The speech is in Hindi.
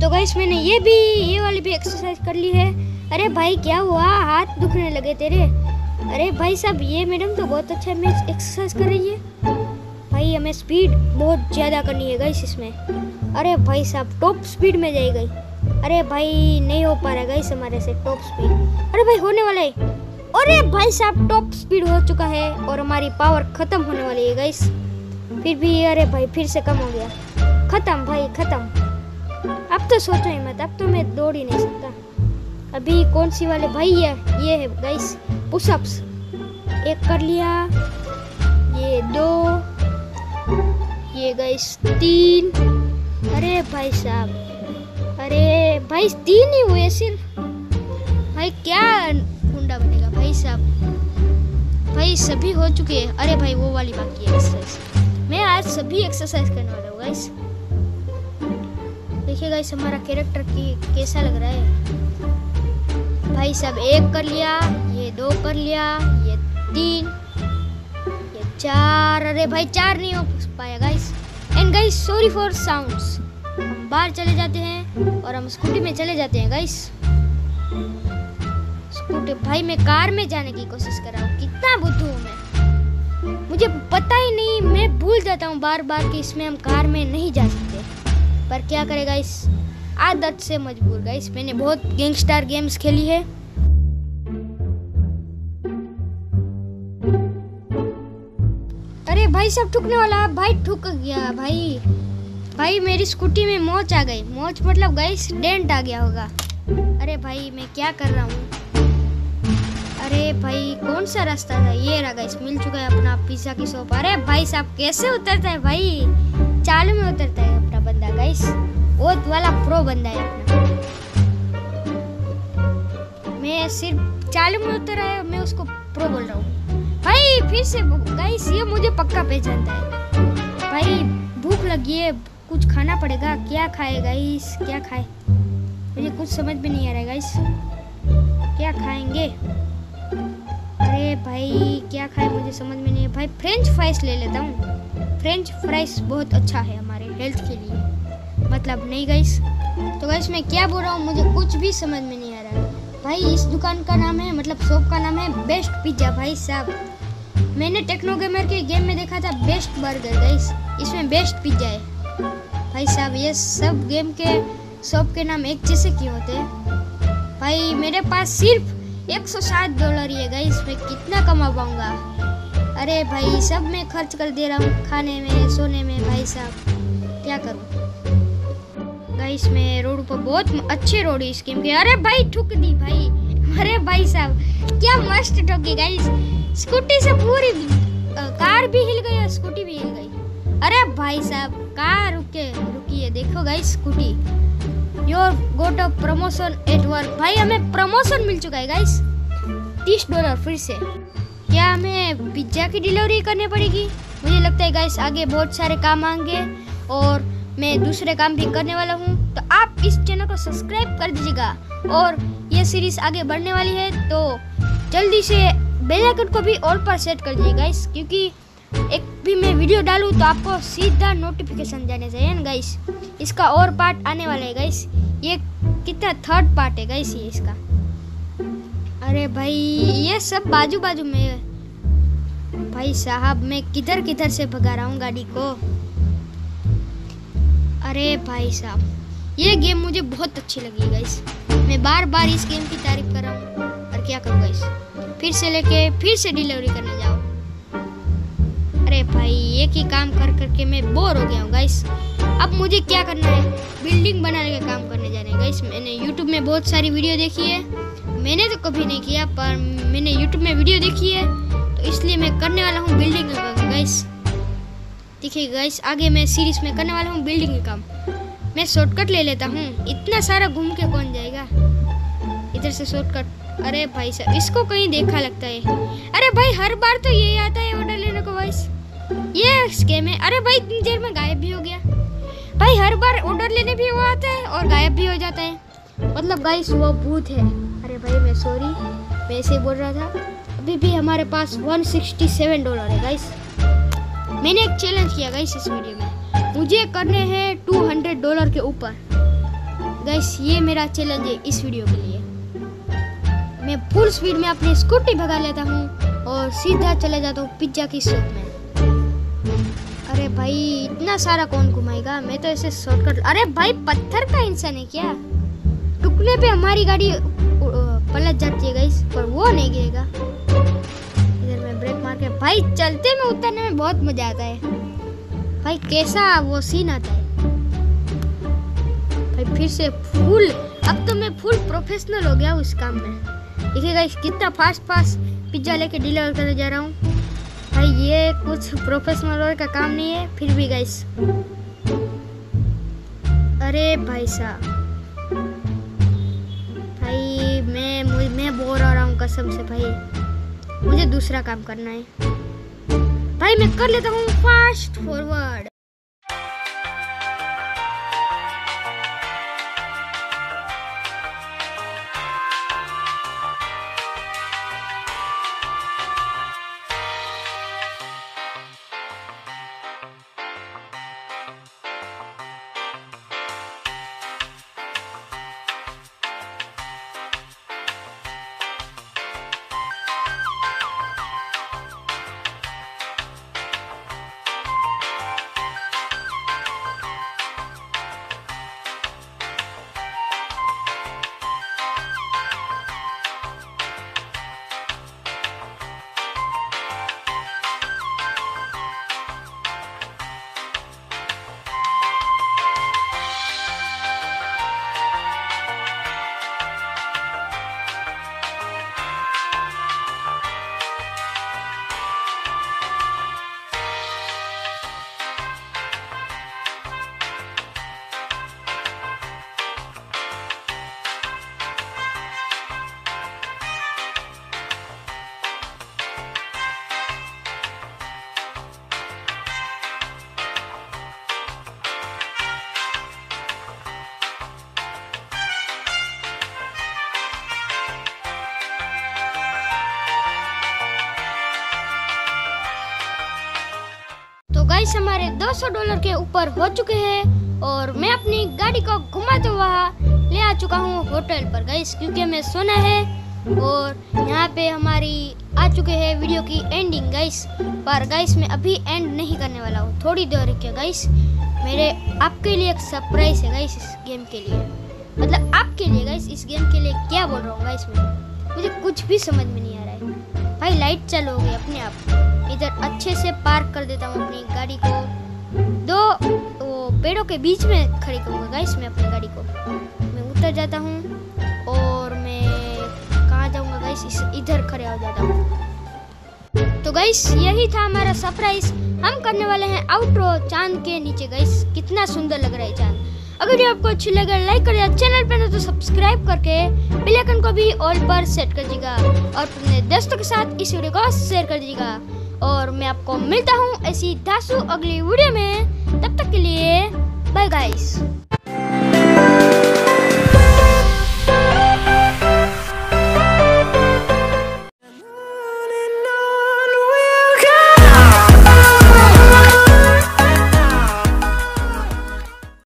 तो गाइस मैंने ये वाली भी एक्सरसाइज कर ली है। अरे भाई क्या हुआ, हाथ दुखने लगे तेरे। अरे भाई साहब ये मैडम तो बहुत अच्छा एक्सरसाइज कर रही है। भाई हमें स्पीड बहुत ज़्यादा करनी है गाइस इसमें। अरे भाई साहब टॉप स्पीड में जाई गई। अरे भाई नहीं हो पा रहा गाइस हमारे से टॉप स्पीड। अरे भाई होने वाला है। अरे भाई साहब टॉप स्पीड हो चुका है और हमारी पावर ख़त्म होने वाली है गाइस। फिर भी अरे भाई फिर से कम हो गया। ख़त्म भाई ख़त्म। अब तो सोचो ही मत, अब तो मैं दौड़ ही नहीं सकता। अभी कौन सी वाले भाई ये है गाइस पुशअप्स। एक कर लिया, ये दो, ये गाइस तीन। अरे भाई साहब, अरे भाई तीन ही हुए सिर्फ। भाई क्या गुंडा बनेगा भाई साहब। भाई सभी हो चुके हैं। अरे भाई वो वाली बाकी है एक्सरसाइज। मैं आज सभी एक्सरसाइज करने वाला हूँ गाइस। देखिए गाइस हमारा कैरेक्टर कैसा लग रहा है। भाई साहब एक कर लिया, ये दो कर लिया, ये तीन, ये चार। अरे भाई चार नहीं हो पाया guys. And guys sorry for sounds. हम बाहर चले जाते हैं और हम स्कूटी में चले जाते हैं गाइस। स्कूटी भाई मैं कार में जाने की कोशिश कर रहा हूँ। कितना बुद्धू हूँ मैं, मुझे पता ही नहीं, मैं भूल जाता हूँ बार बार कि इसमें हम कार में नहीं जा सकते। पर क्या करेगा इस आदत से मजबूर गाइस। मैंने बहुत गैंगस्टर गेम्स खेली है। अरे भाई सब ठुकने वाला, भाई ठुक गया। भाई भाई मेरी स्कूटी में मोच आ गई। मोच मतलब गाइस डेंट आ गया होगा। अरे भाई मैं क्या कर रहा हूँ। अरे भाई कौन सा रास्ता था, ये रहा गाइस। मिल चुका है अपना पिज्जा की शॉप। अरे भाई साहब कैसे उतरता है भाई, चालू में उतरता है अपना बंदा गाइस। वो वाला प्रो बंदा है अपना। मैं सिर्फ चालू में उतरा है, मैं उसको प्रो बोल रहा हूँ। भाई फिर से गाइस ये मुझे पक्का पहचानता है। भाई भूख लगी है, कुछ खाना पड़ेगा। क्या खाए गाइस, क्या खाए मुझे कुछ समझ में नहीं आ रहा है गाइस। क्या खाएंगे, अरे भाई क्या खाए मुझे समझ में नहीं है। भाई फ्रेंच फ्राइज ले लेता हूँ। फ्रेंच फ्राइज बहुत अच्छा है हमारे हेल्थ के लिए, मतलब नहीं गाइस। तो गाइस मैं क्या बोल रहा हूँ, मुझे कुछ भी समझ में नहीं आ रहा है भाई। इस दुकान का नाम है, मतलब शॉप का नाम है बेस्ट पिज्जा। भाई साहब मैंने टेक्नोगेमर के गेम में देखा था बेस्ट बर्गर गाइस, इसमें बेस्ट पिज्जा है। भाई साहब ये सब गेम के शॉप के नाम एक जैसे क्यों होते हैं। भाई मेरे पास सिर्फ 107 डॉलर ये गाइस, मैं कितना कमा पाऊंगा। अरे भाई सब मैं खर्च कर दे रहा हूँ खाने में, सोने में। भाई साहब क्या करूँ गाइस। मैं रोड पर बहुत अच्छे रोड है इस गेम के। अरे भाई ठुक दी भाई। अरे भाई साहब क्या मस्त ठोकी गाइस। स्कूटी से पूरी कार भी हिल गई और स्कूटी भी हिल गई। अरे भाई साहब कार रुकी है। देखो guys scooty your goat of promotion at work. भाई हमें प्रमोशन मिल चुका है गाइस, 30 डॉलर फिर से। क्या हमें पिज्जा की डिलीवरी करनी पड़ेगी? मुझे लगता है गाइस आगे बहुत सारे काम आएंगे और मैं दूसरे काम भी करने वाला हूँ। तो आप इस चैनल को सब्सक्राइब कर दीजिएगा और ये सीरीज आगे बढ़ने वाली है तो जल्दी से बेल आइकन को भी ऑल पर सेट कर दीजिए गाइस, क्योंकि एक भी मैं वीडियो डालूँ तो आपको सीधा नोटिफिकेशन जाने चाहिए ना गाइस। इसका और पार्ट आने वाला है गाइस। ये कितना थर्ड पार्ट है गाइस ये इसका। अरे भाई ये सब बाजू बाजू में। भाई साहब मैं किधर किधर से भगा रहा हूँ गाड़ी को। अरे भाई साहब ये गेम मुझे बहुत अच्छी लगी गाइस। मैं बार बार इस गेम की तारीफ कर रहा हूँ और क्या करूँ गाइस। फिर से लेके फिर से डिलीवरी करने जाओ। अरे भाई एक ही काम कर करके मैं बोर हो गया हूँ गाइस। अब मुझे क्या करना है, बिल्डिंग बनाने का काम करने जाना है गाइस। मैंने यूट्यूब में बहुत सारी वीडियो देखी है। मैंने तो कभी नहीं किया पर मैंने यूट्यूब में वीडियो देखी है तो इसलिए मैं करने वाला हूँ बिल्डिंग का काम गाइस। देखिए गाइस आगे मैं सीरीज में करने वाला हूँ बिल्डिंग का काम। मैं शॉर्टकट ले लेता हूँ, इतना सारा घूम के कौन जाएगा इधर से शॉर्टकट। अरे भाई साहब इसको कहीं देखा लगता है। अरे भाई हर बार तो यही आता है ऑर्डर लेने को गाइस, ये स्कैम है। अरे भाई इतनी देर में गायब भी हो गया। भाई हर बार ऑर्डर लेने भी वो आता है और गायब भी हो जाता है, मतलब गाइस वो भूत है। अरे भाई मैं सॉरी वैसे बोल रहा था। अभी भी हमारे पास 167 डॉलर है गाइस। मैंने एक चैलेंज किया गाइस इस वीडियो में, मुझे करने हैं 200 डॉलर के ऊपर। गाइस ये मेरा चैलेंज है इस वीडियो के लिए। मैं फुल स्पीड में अपनी स्कूटी भगा लेता हूँ और सीधा चले जाता हूँ पिज्जा की शॉप में। अरे भाई इतना सारा कौन घुमाएगा, मैं तो ऐसे शॉर्टकट। अरे भाई पत्थर का इंसान है क्या, टुकने पे हमारी गाड़ी पलट जाती है गाइस, पर वो नहीं गिरेगा। इधर मैं ब्रेक मार के, भाई चलते में उतरने में बहुत मजा आता है भाई, कैसा वो सीन आता है भाई। फिर से फुल, अब तो मैं फुल प्रोफेशनल हो गया हूँ इस काम में। देखिए गाइस कितना फास्ट पिज्जा लेके डिलीवर करने जा रहा हूँ भाई, ये कुछ प्रोफेशनल का काम नहीं है फिर भी गाइस। अरे भाई साहब, भाई मैं बोर हो रहा हूँ कसम से भाई, मुझे दूसरा काम करना है भाई। मैं कर लेता हूँ फास्ट फॉरवर्ड। गाइस हमारे $200 के ऊपर हो चुके हैं और मैं अपनी गाड़ी को घुमाते हुए ले आ चुका हूँ होटल पर गाइस, क्योंकि मैं सोना है। और यहाँ पे हमारी आ चुके हैं वीडियो की एंडिंग गाइस, पर गाइस मैं अभी एंड नहीं करने वाला हूँ, थोड़ी देर रुकिए गाइस। मेरे आपके लिए एक सरप्राइज है गाइस इस गेम के लिए, मतलब आपके लिए गाइस। इस गेम के लिए क्या बोल रहा हूँ गाइस, मुझे कुछ भी समझ में नहीं आ रहा है भाई। लाइट चालू हो गई अपने आप। इधर अच्छे से पार्क कर देता हूँ अपनी गाड़ी को, दो पेड़ों के बीच में खड़ी करूँगा गाइस मैं अपनी गाड़ी को। मैं उतर जाता हूँ और मैं कहाँ जाऊँगा गाइस, इधर खड़े हो जाता हूँ। तो गाइस यही था हमारा सरप्राइज। हम करने वाले हैं आउट्रो चांद के नीचे गाइस, कितना सुंदर लग रहा है चांद। अगर ये आपको अच्छी लगे लाइक करिएगा, चैनल पर न तो सब्सक्राइब करके बेल आइकन को भी ऑल पर सेट कर दीजिएगा और अपने दोस्तों के साथ इस वीडियो को शेयर कर दीजिएगा। और मैं आपको मिलता हूँ ऐसी धांसू अगली वीडियो में, तब तक के लिए बाय गाइस।